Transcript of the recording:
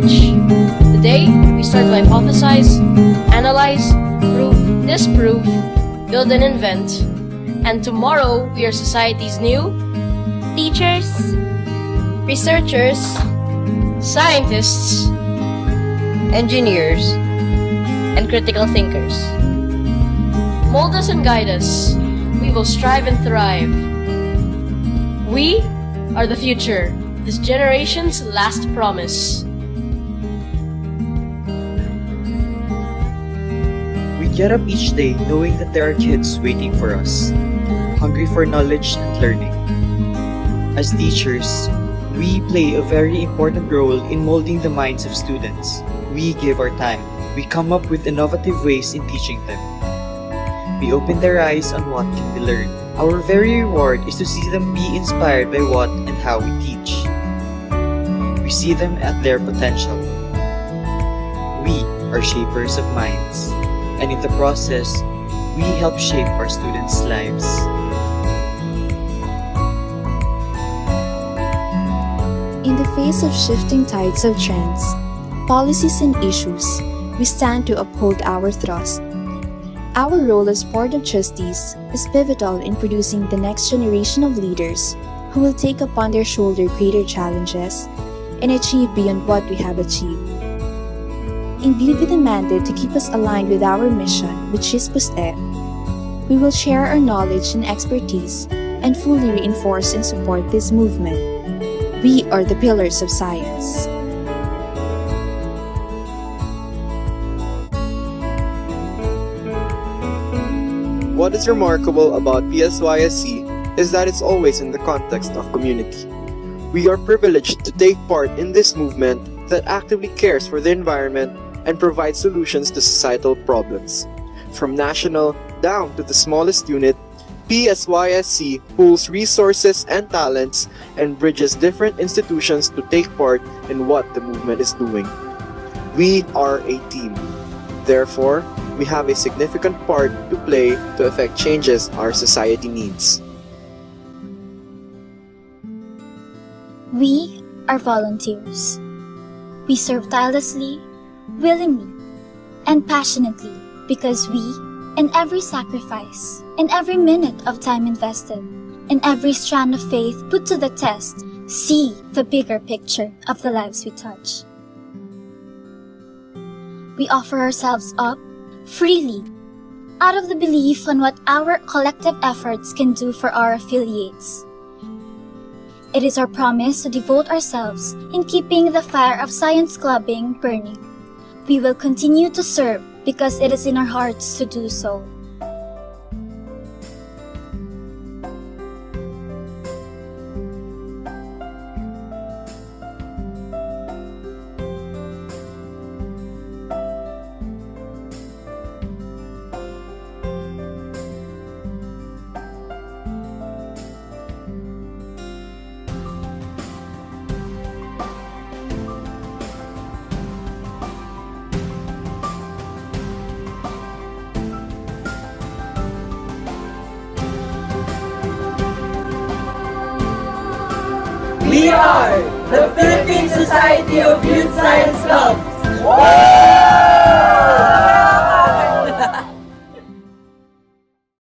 knowledge. Today, we start to hypothesize, analyze, prove, disprove, build and invent. And tomorrow, we are society's new teachers, researchers, scientists, engineers, and critical thinkers. Mold us and guide us. We will strive and thrive. We are the future, this generation's last promise. We get up each day knowing that there are kids waiting for us, hungry for knowledge and learning. As teachers, we play a very important role in molding the minds of students. We give our time. We come up with innovative ways in teaching them. We open their eyes on what can be learned. Our very reward is to see them be inspired by what and how we teach. We see them at their potential. We are shapers of minds, and in the process, we help shape our students' lives. In the face of shifting tides of trends, policies and issues, we stand to uphold our thrust. Our role as Board of Trustees is pivotal in producing the next generation of leaders who will take upon their shoulder greater challenges and achieve beyond what we have achieved. Indeed, we demanded to keep us aligned with our mission, which is PUSTE. We will share our knowledge and expertise and fully reinforce and support this movement. We are the pillars of science. What is remarkable about PSYSC is that it's always in the context of community. We are privileged to take part in this movement that actively cares for the environment and provides solutions to societal problems. From national down to the smallest unit, PSYSC pools resources and talents and bridges different institutions to take part in what the movement is doing. We are a team. Therefore, we have a significant part to play to effect changes our society needs. We are volunteers. We serve tirelessly, willingly, and passionately because we, in every sacrifice, in every minute of time invested, in every strand of faith put to the test, see the bigger picture of the lives we touch. We offer ourselves up freely, out of the belief on what our collective efforts can do for our affiliates. It is our promise to devote ourselves in keeping the fire of science clubbing burning. We will continue to serve because it is in our hearts to do so. We are the Philippine Society of Youth Science Clubs.